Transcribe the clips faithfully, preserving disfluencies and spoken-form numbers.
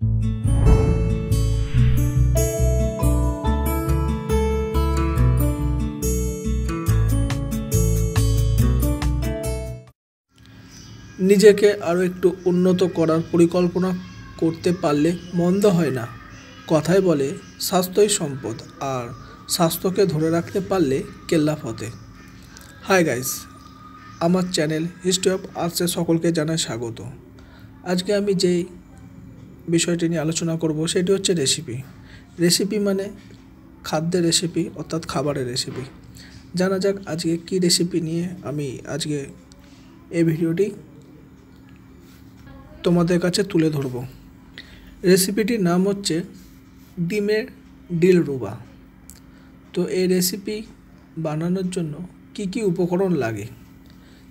নিজেকে আরও একটু উন্নত করার পরিকল্পনা করতে পারলে মন্দ হয় না। কথায় বলে স্বাস্থ্যই সম্পদ, আর স্বাস্থ্যকে ধরে রাখতে পারলে কেল্লা ফতে। হাই গাইস, আমার চ্যানেল হিস্ট্রি অফ আর্টসে সকলকে জানাই স্বাগত। আজকে আমি যেই বিষয়টি নিয়ে আলোচনা করব সেটি হচ্ছে রেসিপি। রেসিপি মানে খাদ্যের রেসিপি, অর্থাৎ খাবারের রেসিপি। জানা যাক আজকে কী রেসিপি নিয়ে আমি আজকে এই ভিডিওটি তোমাদের কাছে তুলে ধরব। রেসিপিটির নাম হচ্ছে ডিমের ডিলরুবা। তো এই রেসিপি বানানোর জন্য কি কি উপকরণ লাগে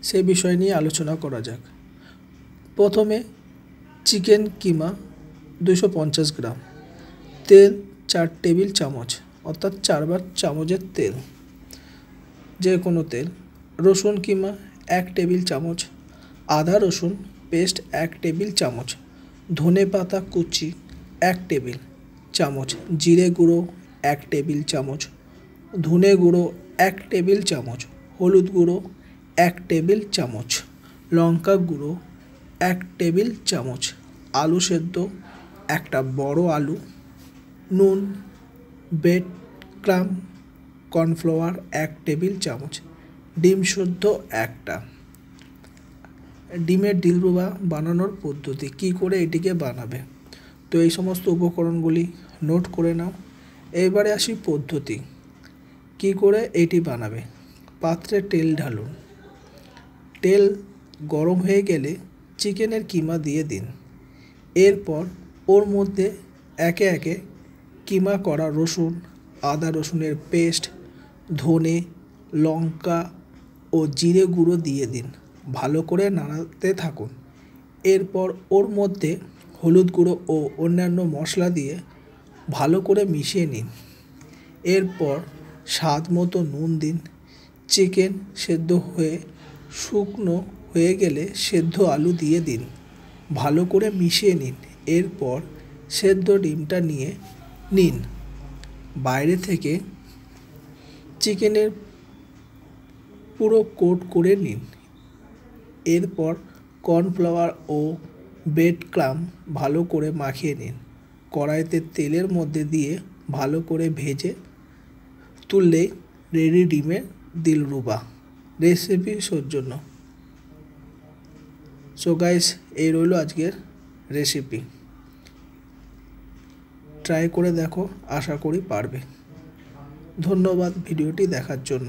সে বিষয় নিয়ে আলোচনা করা যাক। প্রথমে চিকেন কিমা দুশো পঞ্চাশ গ্রাম, তেল চার টেবিল চামচ, অর্থাৎ চারবার চামচের তেল, যে কোনো তেল, রসুন কিমা এক টেবিল চামচ, আদা রসুন পেস্ট এক টেবিল চামচ, ধনে পাতা কুচি এক টেবিল চামচ, জিরে গুঁড়ো এক টেবিল চামচ, ধনে গুঁড়ো এক টেবিল চামচ, হলুদ গুঁড়ো এক টেবিল চামচ, লঙ্কা গুঁড়ো এক টেবিল চামচ, আলু সেদ্ধ একটা বড় আলু, নুন, ব্রেড ক্রাম, কর্নফ্লাওয়ার এক টেবিল চামচ, ডিম সেদ্ধ একটা। ডিমের ডিলরুবা বানানোর পদ্ধতি, কি করে এটিকে বানাবে, তো এই সমস্ত উপকরণগুলি নোট করে নাও। এবারে আসি পদ্ধতি, কি করে এটি বানাবে। পাত্রে তেল ঢালুন, তেল গরম হয়ে গেলে চিকেনের কিমা দিয়ে দিন। এরপর ওর মধ্যে একে একে কিমা করা রসুন, আদা রসুনের পেস্ট, ধনে, লঙ্কা ও জিরে গুঁড়ো দিয়ে দিন। ভালো করে নাড়াতে থাকুন। এরপর ওর মধ্যে হলুদ গুঁড়ো ও অন্যান্য মশলা দিয়ে ভালো করে মিশিয়ে নিন। এরপর স্বাদ মতো নুন দিন। চিকেন সেদ্ধ হয়ে শুকনো হয়ে গেলে সেদ্ধ আলু দিয়ে দিন, ভালো করে মিশিয়ে নিন। এরপর সেদ্ধ ডিমটা নিয়ে নিন। বাইরে থেকে চিকেনের পুরো কোট করে নিন। এরপর কর্নফ্লাওয়ার ও ব্রেড ক্রাম ভালো করে মাখিয়ে নিন। কড়াইতে তেলের মধ্যে দিয়ে ভালো করে ভেজে তুললে রেডি ডিমের দিলরুবা রেসিপি সৌজন্য। সো গাইস, এই রইল আজকের রেসিপি। ট্রাই করে দেখো, আশা করি পারবে। ধন্যবাদ ভিডিওটি দেখার জন্য।